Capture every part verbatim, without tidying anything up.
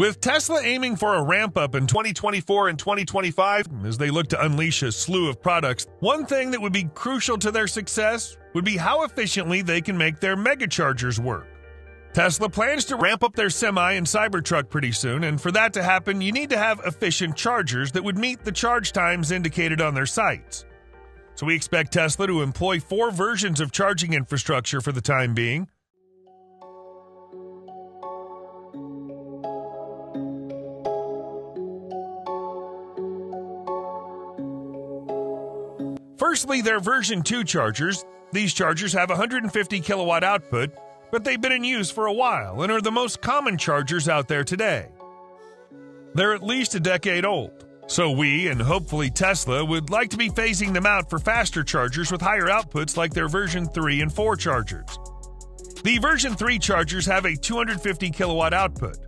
With Tesla aiming for a ramp-up in twenty twenty-four and twenty twenty-five, as they look to unleash a slew of products, one thing that would be crucial to their success would be how efficiently they can make their megachargers work. Tesla plans to ramp up their Semi and Cybertruck pretty soon, and for that to happen, you need to have efficient chargers that would meet the charge times indicated on their sites. So we expect Tesla to employ four versions of charging infrastructure for the time being. Firstly, their version two chargers. These chargers have one hundred fifty kilowatt output, but they've been in use for a while and are the most common chargers out there today. They're at least a decade old, so we, and hopefully Tesla, would like to be phasing them out for faster chargers with higher outputs like their version three and four chargers. The version three chargers have a two hundred fifty kilowatt output.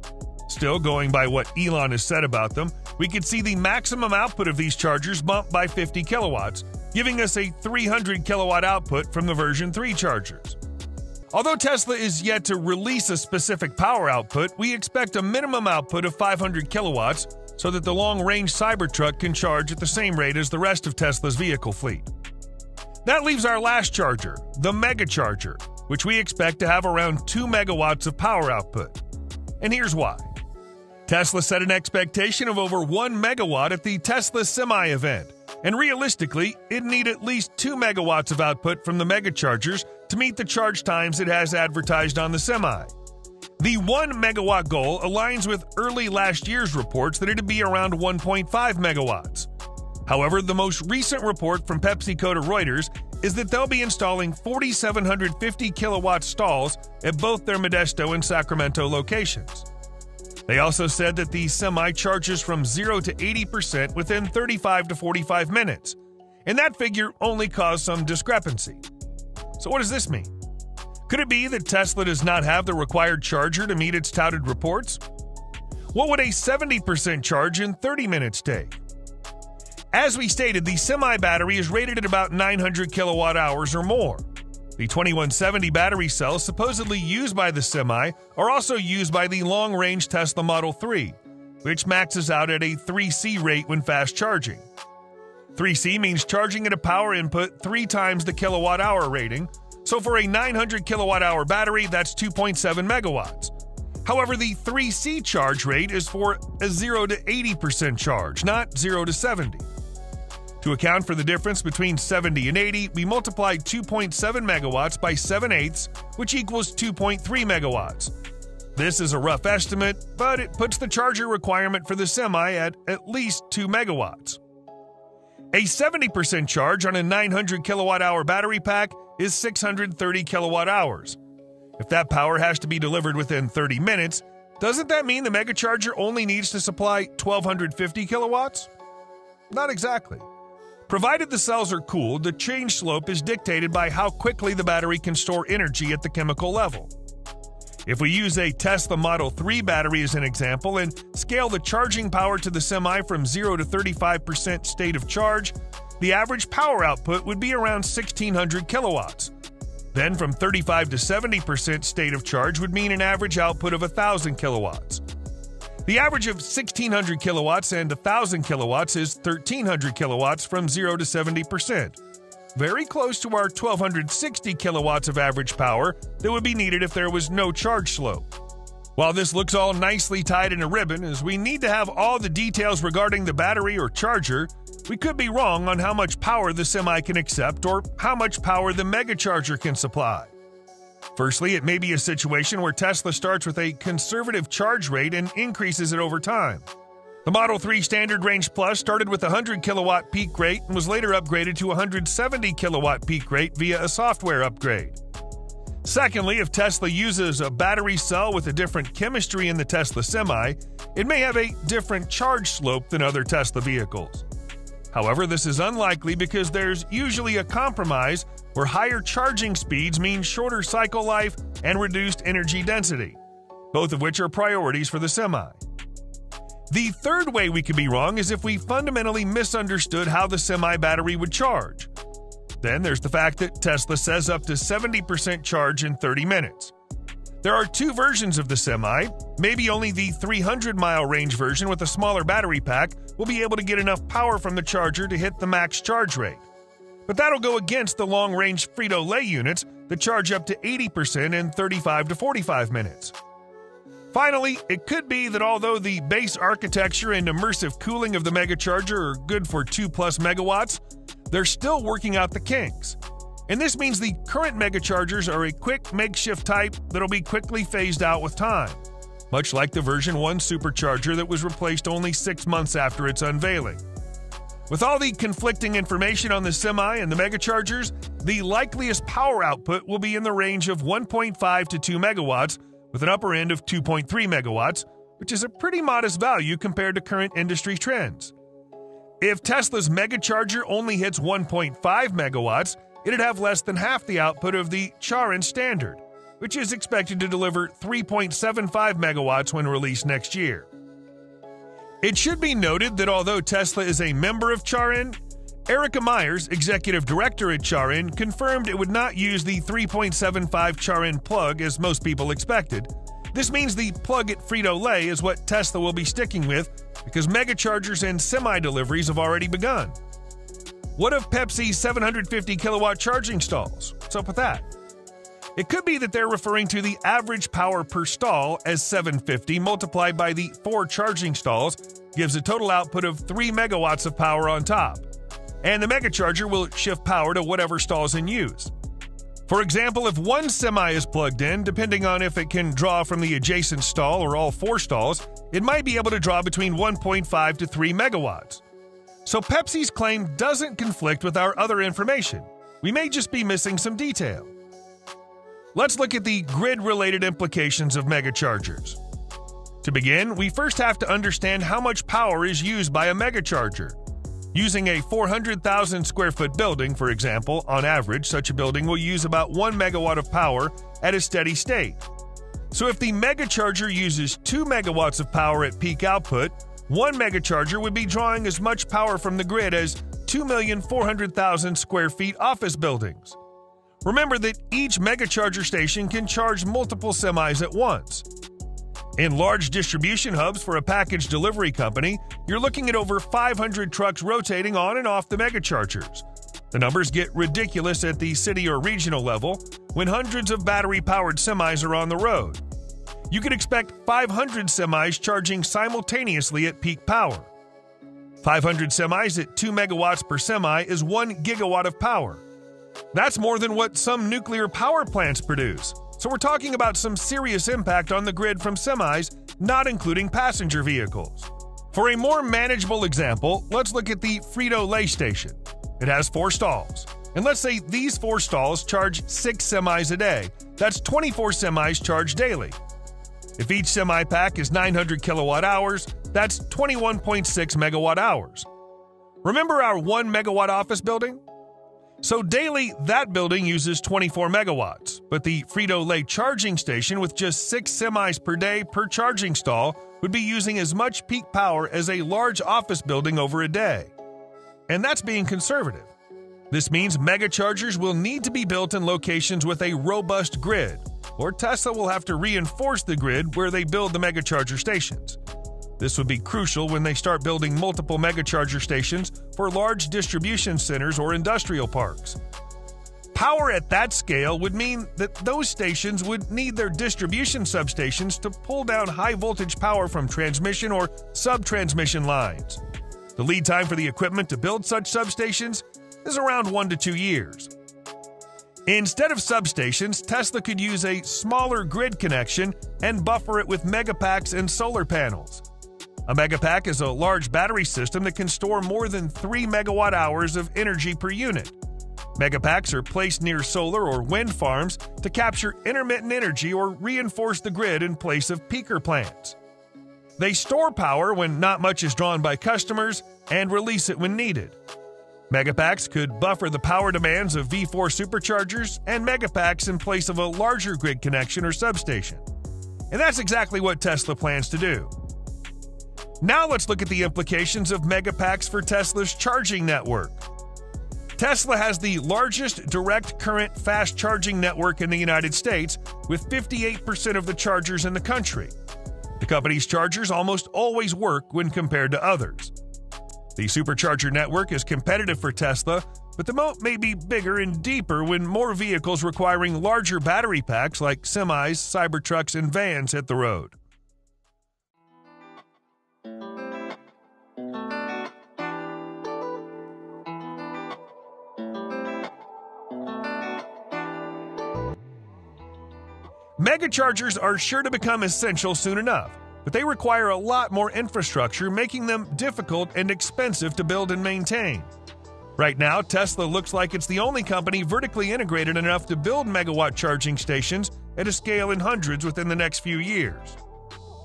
Still, going by what Elon has said about them, we could see the maximum output of these chargers bump by fifty kilowatts, giving us a three hundred kilowatt output from the version three chargers. Although Tesla is yet to release a specific power output, we expect a minimum output of five hundred kilowatts so that the long-range Cybertruck can charge at the same rate as the rest of Tesla's vehicle fleet. That leaves our last charger, the Megacharger, which we expect to have around two megawatts of power output. And here's why. Tesla set an expectation of over one megawatt at the Tesla Semi event, and realistically, it'd need at least two megawatts of output from the Megachargers to meet the charge times it has advertised on the Semi. The one megawatt goal aligns with early last year's reports that it'd be around one point five megawatts. However, the most recent report from PepsiCo to Reuters is that they'll be installing four thousand seven hundred fifty kilowatt stalls at both their Modesto and Sacramento locations. They also said that the Semi charges from zero to eighty percent within thirty-five to forty-five minutes, and that figure only caused some discrepancy. So what does this mean? Could it be that Tesla does not have the required charger to meet its touted reports? What would a seventy percent charge in thirty minutes take? As we stated, the Semi battery is rated at about nine hundred kilowatt hours or more. The twenty-one seventy battery cells supposedly used by the Semi are also used by the long-range Tesla Model three, which maxes out at a three C rate when fast charging. three C means charging at a power input three times the kilowatt-hour rating, so for a nine hundred kilowatt-hour battery, that's two point seven megawatts. However, the three C charge rate is for a zero to eighty percent charge, not zero to seventy. To account for the difference between seventy and eighty, we multiply two point seven megawatts by seven eighths, which equals two point three megawatts. This is a rough estimate, but it puts the charger requirement for the Semi at at least two megawatts. A seventy percent charge on a nine hundred kilowatt hour battery pack is six hundred thirty kilowatt hours. If that power has to be delivered within thirty minutes, doesn't that mean the megacharger only needs to supply one thousand two hundred fifty kilowatts? Not exactly. Provided the cells are cooled, the change slope is dictated by how quickly the battery can store energy at the chemical level. If we use a Tesla Model three battery as an example and scale the charging power to the Semi from zero to thirty-five percent state of charge, the average power output would be around sixteen hundred kilowatts. Then from thirty-five to seventy percent state of charge would mean an average output of one thousand kilowatts. The average of sixteen hundred kilowatts and one thousand kilowatts is thirteen hundred kilowatts from zero to seventy percent. Very close to our one thousand two hundred sixty kilowatts of average power that would be needed if there was no charge slope. While this looks all nicely tied in a ribbon, as we need to have all the details regarding the battery or charger, we could be wrong on how much power the Semi can accept or how much power the megacharger can supply. Firstly, it may be a situation where Tesla starts with a conservative charge rate and increases it over time. The Model three Standard Range Plus started with a one hundred kilowatt peak rate and was later upgraded to a one hundred seventy kilowatt peak rate via a software upgrade. Secondly, if Tesla uses a battery cell with a different chemistry in the Tesla Semi, it may have a different charge slope than other Tesla vehicles. However, this is unlikely because there's usually a compromise where higher charging speeds mean shorter cycle life and reduced energy density, both of which are priorities for the Semi. The third way we could be wrong is if we fundamentally misunderstood how the Semi battery would charge. Then there's the fact that Tesla says up to seventy percent charge in thirty minutes. There are two versions of the Semi. Maybe only the three hundred mile range version with a smaller battery pack will be able to get enough power from the charger to hit the max charge rate. But that'll go against the long-range Frito-Lay units that charge up to eighty percent in thirty-five to forty-five minutes. Finally, it could be that although the base architecture and immersive cooling of the Megacharger are good for two plus megawatts, they're still working out the kinks. And this means the current Megachargers are a quick makeshift type that'll be quickly phased out with time, much like the version one supercharger that was replaced only six months after its unveiling. With all the conflicting information on the Semi and the Megachargers, the likeliest power output will be in the range of one point five to two megawatts, with an upper end of two point three megawatts, which is a pretty modest value compared to current industry trends. If Tesla's Megacharger only hits one point five megawatts, it'd have less than half the output of the Charin standard, which is expected to deliver three point seven five megawatts when released next year. It should be noted that although Tesla is a member of Charin, Erica Myers, executive director at Charin, confirmed it would not use the three point seven five Charin plug as most people expected. This means the plug at Frito-Lay is what Tesla will be sticking with because Megachargers and Semi deliveries have already begun. What of Pepsi's seven hundred fifty kilowatt charging stalls? What's up with that? It could be that they're referring to the average power per stall as seven hundred fifty multiplied by the four charging stalls gives a total output of three megawatts of power on top. And the Megacharger will shift power to whatever stall's in use. For example, if one Semi is plugged in, depending on if it can draw from the adjacent stall or all four stalls, it might be able to draw between one point five to three megawatts. So Pepsi's claim doesn't conflict with our other information. We may just be missing some detail. Let's look at the grid-related implications of Megachargers. To begin, we first have to understand how much power is used by a Megacharger. Using a four hundred thousand square foot building, for example, on average, such a building will use about one megawatt of power at a steady state. So if the Megacharger uses two megawatts of power at peak output, one Megacharger would be drawing as much power from the grid as two million four hundred thousand square feet office buildings. Remember that each Megacharger station can charge multiple Semis at once. In large distribution hubs for a package delivery company, you're looking at over five hundred trucks rotating on and off the Megachargers. The numbers get ridiculous at the city or regional level when hundreds of battery-powered Semis are on the road. You can expect five hundred semis charging simultaneously at peak power. five hundred semis at two megawatts per Semi is one gigawatt of power. That's more than what some nuclear power plants produce, so we're talking about some serious impact on the grid from Semis, not including passenger vehicles. For a more manageable example, let's look at the Frito-Lay station. It has four stalls. And let's say these four stalls charge six Semis a day. That's twenty-four semis charged daily. If each Semi pack is nine hundred kilowatt hours, that's twenty-one point six megawatt hours. Remember our one megawatt office building? So daily, that building uses twenty-four megawatts, but the Frito-Lay charging station with just six Semis per day per charging stall would be using as much peak power as a large office building over a day. And that's being conservative. This means Megachargers will need to be built in locations with a robust grid, or Tesla will have to reinforce the grid where they build the Megacharger stations. This would be crucial when they start building multiple Megacharger stations for large distribution centers or industrial parks. Power at that scale would mean that those stations would need their distribution substations to pull down high-voltage power from transmission or sub-transmission lines. The lead time for the equipment to build such substations is around one to two years. Instead of substations, Tesla could use a smaller grid connection and buffer it with Megapacks and solar panels. A Megapack is a large battery system that can store more than three megawatt hours of energy per unit. Megapacks are placed near solar or wind farms to capture intermittent energy or reinforce the grid in place of peaker plants. They store power when not much is drawn by customers and release it when needed. Megapacks could buffer the power demands of V four superchargers and Megapacks in place of a larger grid connection or substation. And that's exactly what Tesla plans to do. Now let's look at the implications of Megapacks for Tesla's charging network. Tesla has the largest direct current fast charging network in the United States, with fifty-eight percent of the chargers in the country. The company's chargers almost always work when compared to others. The supercharger network is competitive for Tesla, but the moat may be bigger and deeper when more vehicles requiring larger battery packs like semis, Cybertrucks, and vans hit the road. Megachargers are sure to become essential soon enough, but they require a lot more infrastructure, making them difficult and expensive to build and maintain. Right now, Tesla looks like it's the only company vertically integrated enough to build megawatt charging stations at a scale in hundreds within the next few years.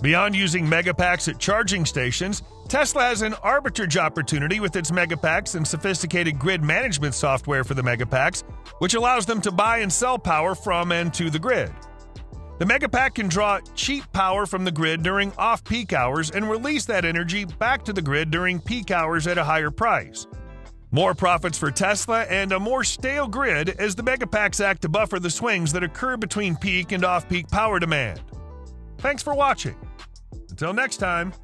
Beyond using megapacks at charging stations, Tesla has an arbitrage opportunity with its megapacks and sophisticated grid management software for the megapacks, which allows them to buy and sell power from and to the grid. The Megapack can draw cheap power from the grid during off-peak hours and release that energy back to the grid during peak hours at a higher price. More profits for Tesla and a more stale grid as the Megapacks act to buffer the swings that occur between peak and off-peak power demand. Thanks for watching. Until next time.